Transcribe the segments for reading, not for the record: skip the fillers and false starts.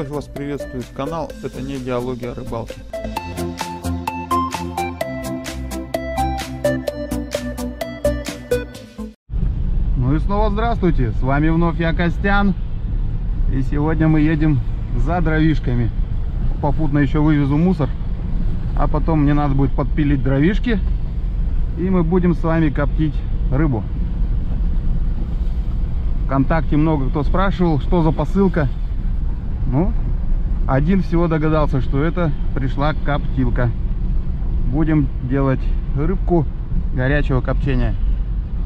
Вновь вас приветствует канал, это не диалоги о рыбалке. Ну и снова здравствуйте, с вами вновь я, Костян. И сегодня мы едем за дровишками. Попутно еще вывезу мусор, а потом мне надо будет подпилить дровишки. И мы будем с вами коптить рыбу. ВКонтакте много кто спрашивал, что за посылка. Ну, один всего догадался, что это пришла коптилка. Будем делать рыбку горячего копчения.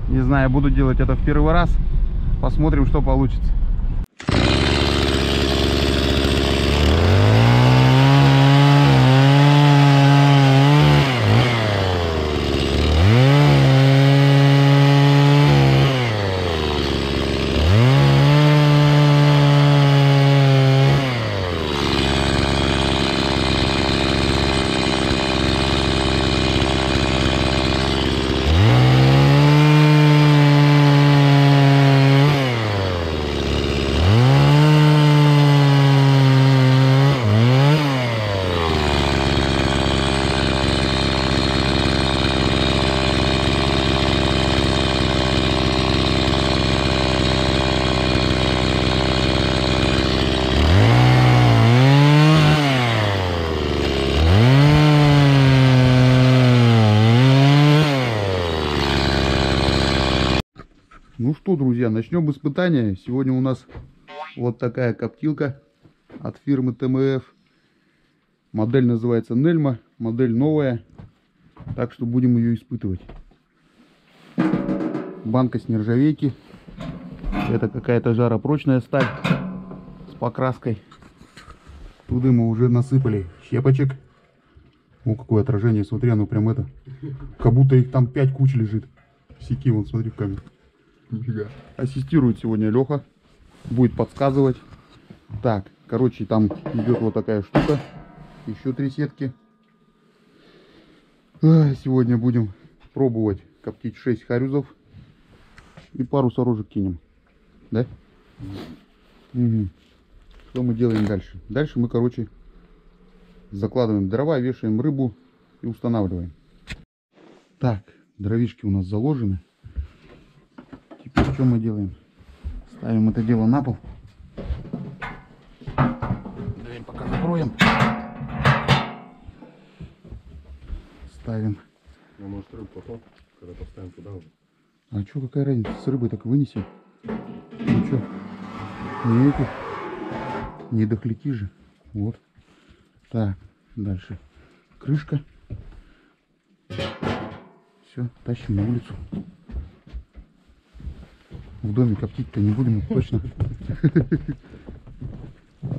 Не знаю, буду делать это в первый раз. Посмотрим, что получится. Ну что, друзья, начнем испытания. Сегодня у нас вот такая коптилка от фирмы ТМФ. Модель называется Нельма, модель новая. Так что будем ее испытывать. Банка с нержавейки. Это какая-то жаропрочная сталь с покраской. Туда мы уже насыпали щепочек. О, какое отражение, смотри, оно прям это. Как будто их там 5 куч лежит. Секи, вон, смотри в камеру. Нифига. Ассистирует сегодня Лёха, будет подсказывать. Так, короче, там идет вот такая штука. Еще 3 сетки. Сегодня будем пробовать коптить 6 хариусов. И пару сорожек кинем. Да? Угу. Что мы делаем дальше? Дальше мы, короче, закладываем дрова, вешаем рыбу и устанавливаем. Так, дровишки у нас заложены. Что мы делаем? Ставим это дело на пол. Давай пока закроем. Ставим. Ну, может, рыбу потом, когда поставим туда уже. А что, какая разница? С рыбой так вынесем. Ну что, не эти, не дохляки же. Вот. Так, дальше. Крышка. Все, тащим на улицу. В доме коптить-то не будем, точно.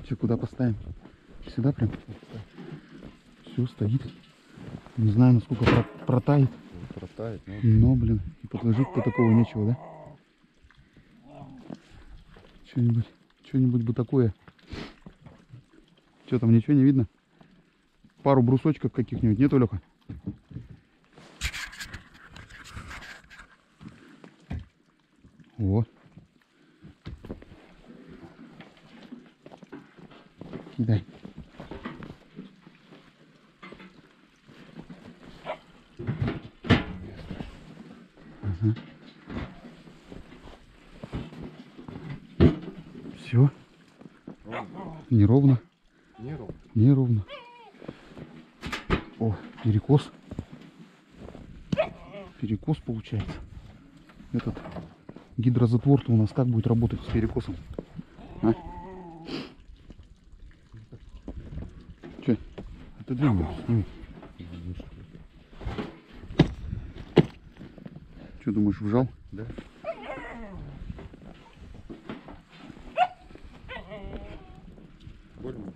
Все, куда поставим? Сюда прям? Все, стоит. Не знаю, насколько протает. Протает, но, блин, и подложить-то такого нечего, да? Что-нибудь бы такое. Что там, ничего не видно? Пару брусочков каких-нибудь, нету, Лёха? Вот. Кидай. Ага. Все. Неровно. Неровно. О, перекос. Перекос получается. Этот. Гидрозатвор-то у нас как будет работать с перекосом? А? Че? Отодвинь его, сними. Че думаешь, вжал? Да. Больно?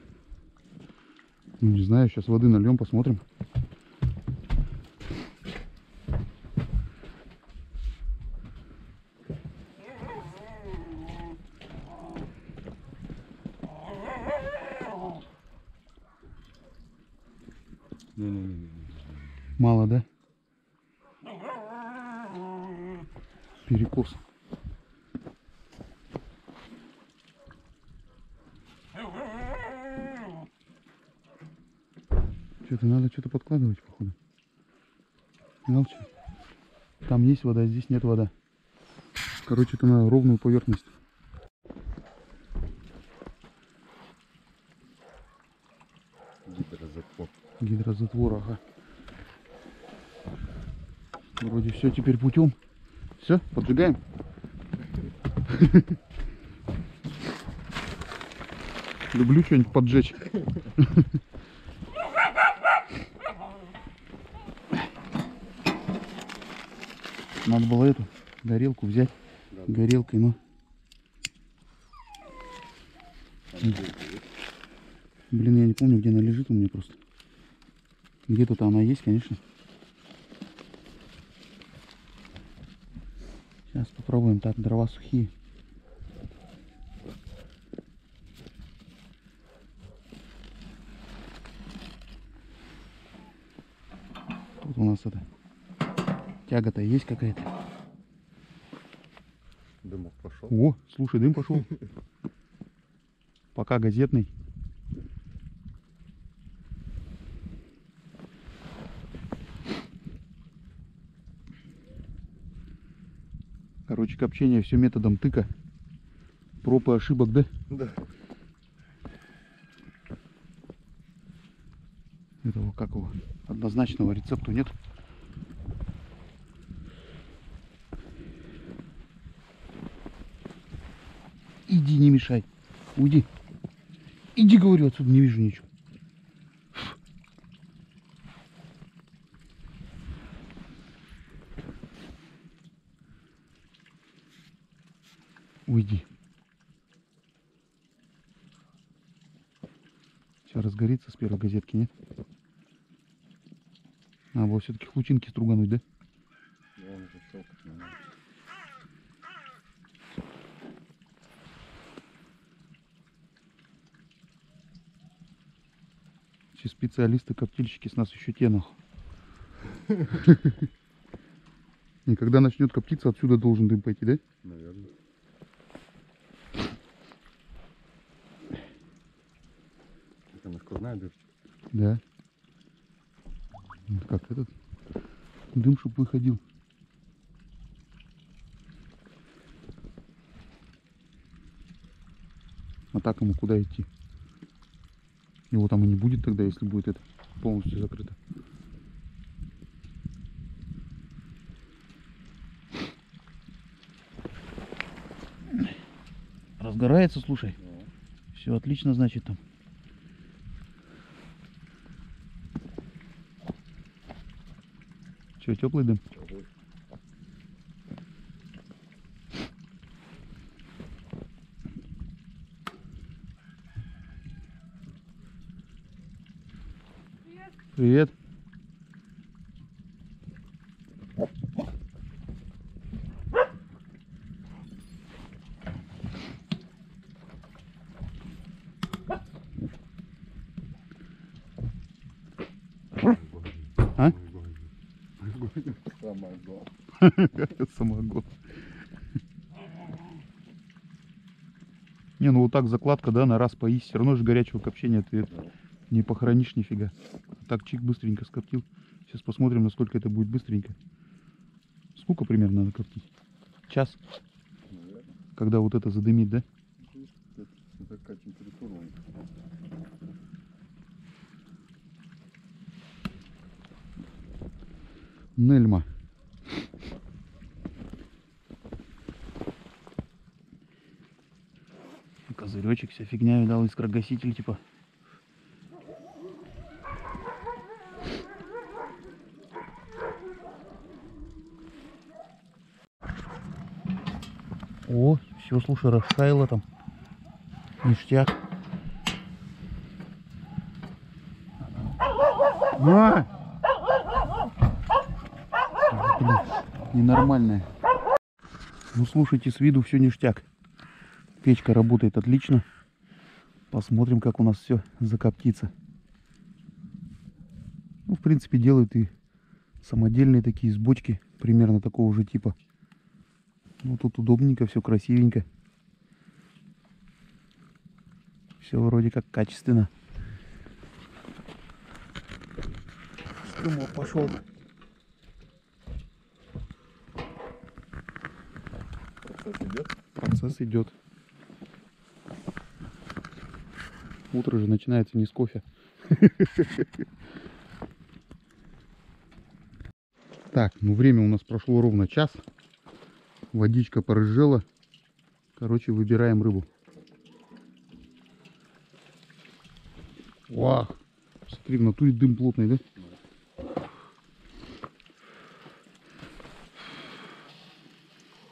Ну, не знаю, сейчас воды нальем, посмотрим. Мало, да? Перекос. Это надо что-то подкладывать, походу. Молчи. Там есть вода, здесь нет вода. Короче, это на ровную поверхность. Гидрозатвор. Гидрозатвор, ага. Вроде все теперь путем. Все, поджигаем. Люблю что-нибудь поджечь. Надо было эту горелку взять, да, горелкой, но... Блин, я не помню, где она лежит у меня просто. Где-то она есть, конечно. Сейчас попробуем. Так, дрова сухие. Тут у нас это... Тяга-то есть какая-то. Дымок пошел. О, слушай, дым пошел. Пока газетный. Короче, копчение все методом тыка. Проб и ошибок, да? Да. Этого какого однозначного рецепта нет. Иди, не мешай. Уйди. Иди, говорю, отсюда не вижу ничего. Уйди. Все разгорится с первой газетки, нет? А, вот все-таки лучинки стругануть, да? Да, он уже щелкать не надо. Специалисты-коптильщики с нас еще те нахуй. И когда начнет коптиться, отсюда должен дым пойти, да? Наверное. Это насквозная дырочка. Да. Как этот дым, чтобы выходил. А так ему куда идти? Его там и не будет тогда, если будет это полностью закрыто. Разгорается, слушай. Все отлично, значит, там. Че, теплый дым? Теплый. Привет. А? Самогон. Самогон. Не, ну вот так закладка, да, на раз поесть. Все равно же горячего копчения ты не похоронишь нифига. Так, чик, быстренько скоптил. Сейчас посмотрим, насколько это будет быстренько. Сколько примерно надо коптить? Час? Наверное. Когда вот это задымит, да? Это такая температура. Нельма. Козыречек, вся фигня, видал, искрогаситель типа. О, все, слушай, расшаяло там. Ништяк. А! Блин, ненормальная. Ну, слушайте, с виду все ништяк. Печка работает отлично. Посмотрим, как у нас все закоптится. Ну, в принципе, делают и самодельные такие из бочки. Примерно такого же типа. Ну тут удобненько, все красивенько. Все вроде как качественно. Думал, пошел. Процесс идет. Процесс идет. Утро же начинается не с кофе. Так, ну время у нас прошло ровно час. Водичка порыжела. Короче, выбираем рыбу. Вау! Смотри, в натуре дым плотный, да?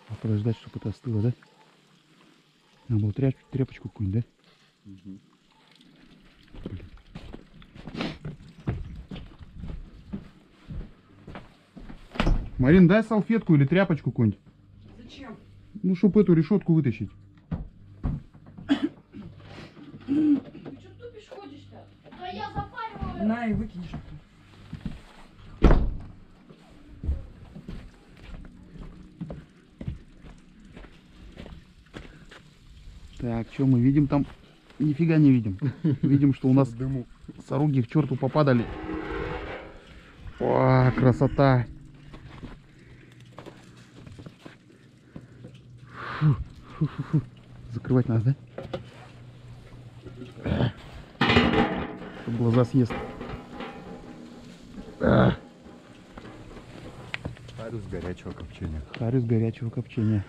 А подождать, чтобы это остыло, да? Надо было тряпочку какую-нибудь, да? Угу. Марин, дай салфетку или тряпочку какую-нибудь. Зачем? Ну, чтобы эту решетку вытащить. Ты что тупишь, ходишь-то? Да я запариваю. На, и выкинешь. Так, что мы видим там? Нифига не видим. Видим, что у нас сороки к черту попадали. О, красота. Фу-фу-фу. Закрывать нас, да? Чтоб глаза съест. Хариус горячего копчения. Хариус горячего копчения.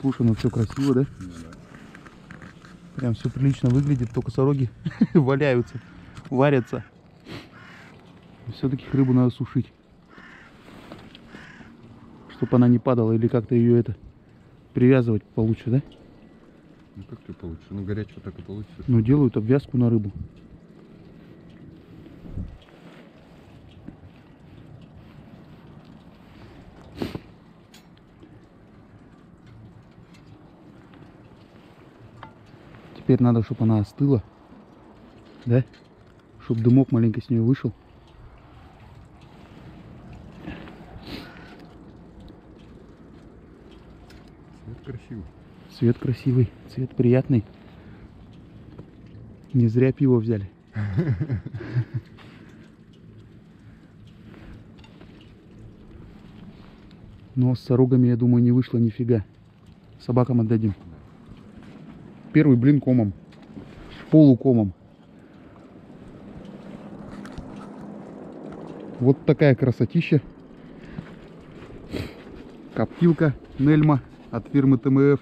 Слушай, ну все красиво, да? Прям все прилично выглядит, только сороки валяются, варятся. Все-таки рыбу надо сушить, чтобы она не падала, или как-то ее это привязывать получше, да? Ну как ты получишь? Ну горячего так и получится. Ну делают обвязку на рыбу. Теперь надо, чтобы она остыла, да? Чтобы дымок маленько с нее вышел. Красивый. Цвет красивый, цвет приятный. Не зря пиво взяли. Но с сорогами, я думаю, не вышло нифига. Собакам отдадим. Первый блин комом. Полукомом. Вот такая красотища. Коптилка Нельма от фирмы ТМФ.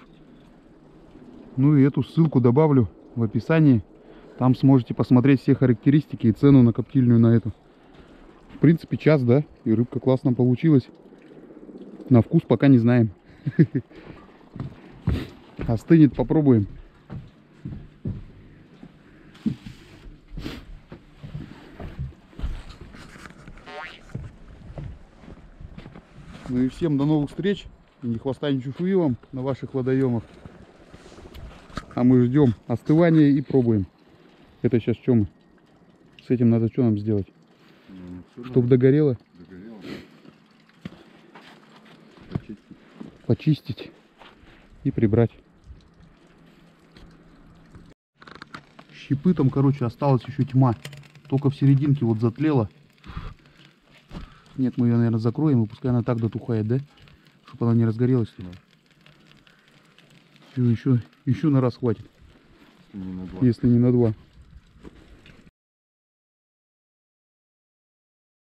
Ну и эту ссылку добавлю в описании. Там сможете посмотреть все характеристики и цену на коптильную на эту. В принципе, час, да? И рыбка классно получилась. На вкус пока не знаем. Остынет, попробуем. Ну и всем до новых встреч. Не хвоста, не чешуи вам на ваших водоемах. А мы ждем остывания и пробуем. Это сейчас что мы? С этим надо что нам сделать? Ну, чтобы догорело? Догорело. Почистить. Почистить и прибрать. Щепы там, короче, осталась еще тьма. Только в серединке вот затлела. Нет, мы ее, наверное, закроем, и пускай она так дотухает, да? Чтобы она не разгорелась. Да. Еще на раз хватит. Если не на два.